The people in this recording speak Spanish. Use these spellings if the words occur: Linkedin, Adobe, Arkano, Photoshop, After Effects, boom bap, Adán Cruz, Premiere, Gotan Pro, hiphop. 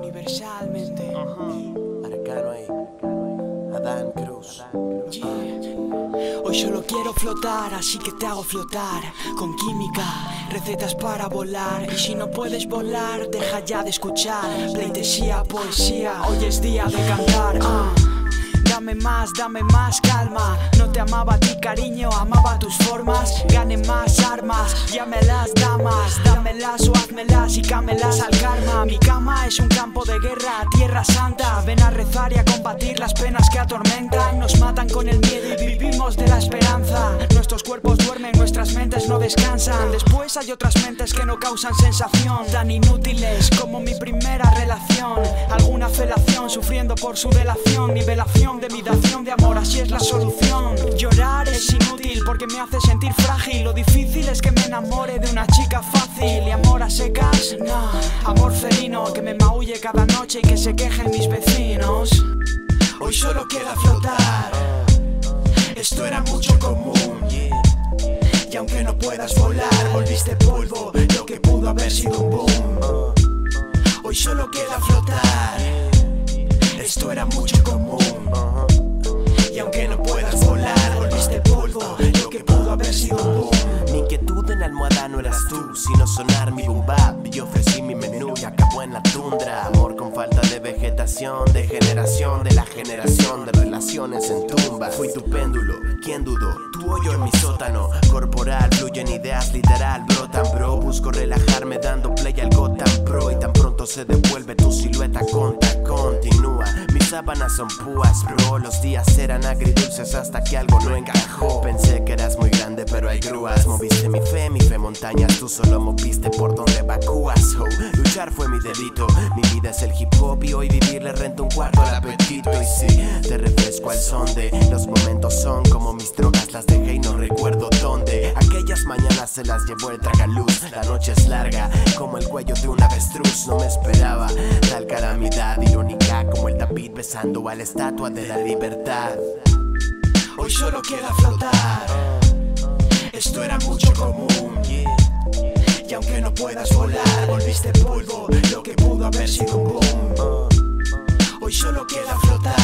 Universalmente. Arkano, Adán Cruz. Hoy solo quiero flotar, así que te hago flotar con química, recetas para volar. Y si no puedes volar, deja ya de escuchar pleitesía, poesía. Hoy es día de cantar. Dame más calma. No te amaba a ti, cariño, amaba tus formas. Gané más armas, llámelas damas, dámelas o házmelas y cámelas al karma. Mi cama es un campo de guerra, tierra santa. Ven a rezar y a combatir las penas que atormentan. Nos matan con el miedo y vivimos de la esperanza. Nuestros cuerpos duermen, nuestras mentes no descansan. Después hay otras mentes que no causan sensación, tan inútiles como mi primera relación. Alguna felación sufriendo por su delación, nivelación de mi dación de amor, así es la solución. Llorar es inútil porque me hace sentir frágil. Lo difícil es que me enamore de una chica fácil. Y amor a secas, no. Amor felino que me maulle cada noche y que se quejen mis vecinos. Hoy solo queda flotar. Esto era mucho común. Y aunque no puedas volar, volviste polvo, lo que pudo haber sido un boom. Hoy solo queda flotar. Esto era mucho común. Y aunque no puedas volar, volviste polvo, lo que pudo haber sido un boom. Mi inquietud en la almohada no eras tú, sino sonar mi boom bap. Yo ofrecí mi menú y acabó en la tundra. Amor con falta de vegetación, de generación, de la generación, de relaciones en tumbas. Fui tu péndulo, ¿quién dudó? Tu hoyo en mi sótano, corporal, fluyen ideas, literal, brotan, bro. Busco relajarme dando play al Gotan Pro. Y tan pronto se devuelve tu silueta con tacón. Mis sábanas son púas, bro. Los días eran agridulces hasta que algo no encajó. Pensé que eras muy grande, pero hay grúas. Moviste mi fe montañas. Tú solo moviste por donde evacúas. Oh, luchar fue mi delito. Mi vida es el hip hop y hoy vivir le rento un cuarto al apetito. Y sí, te refresco al son de los momentos son como mis drogas. Las dejé y no recuerdo dónde. Aquellas mañanas se las llevó el tragaluz. La noche es larga, como el cuello de un avestruz. No me esperaba tal calamidad irónica como el David besando a la estatua de la libertad. Hoy solo queda flotar. Esto era mucho común. Y aunque no puedas volar, volviste polvo, lo que pudo haber sido un boom. Hoy solo queda flotar.